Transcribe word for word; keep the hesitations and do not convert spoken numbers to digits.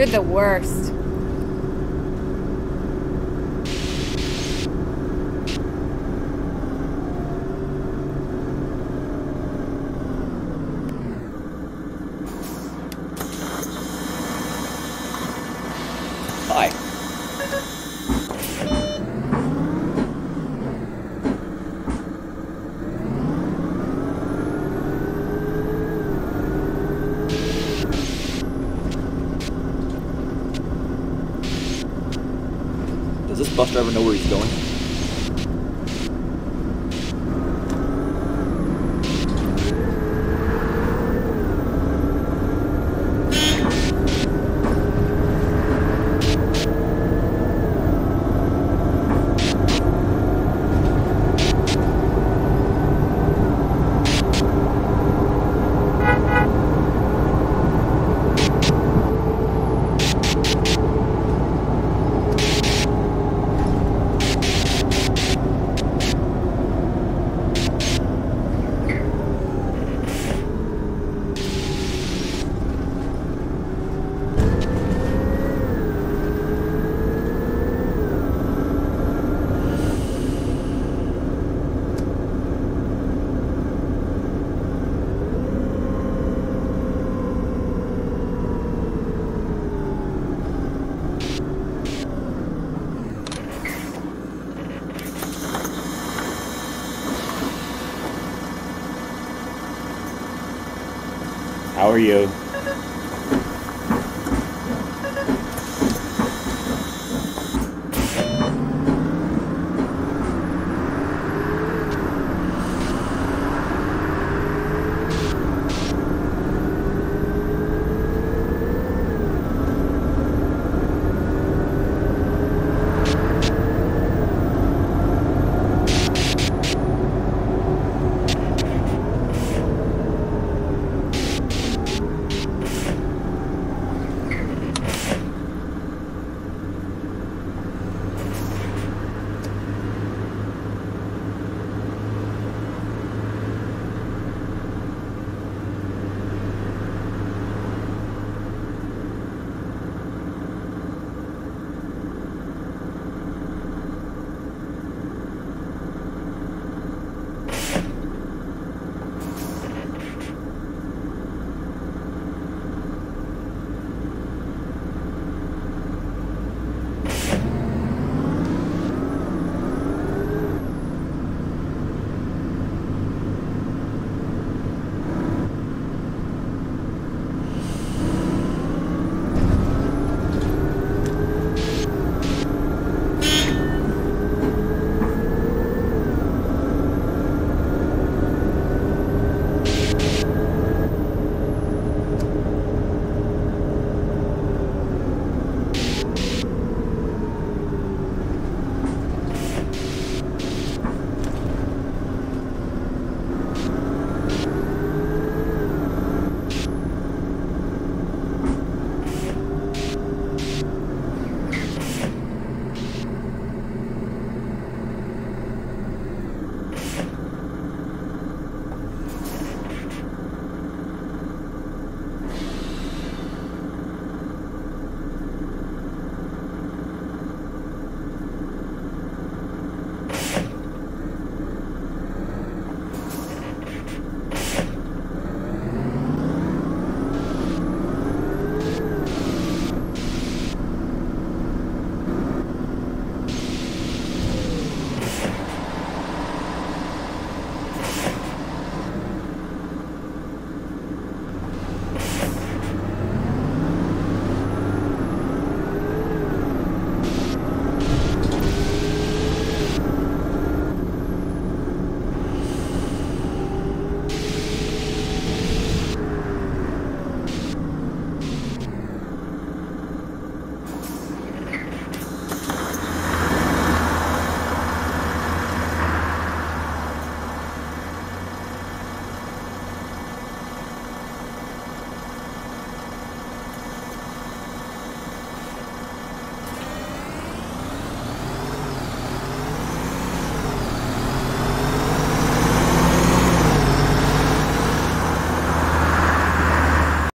You're the worst. Does this bus driver know where he's going? How are you?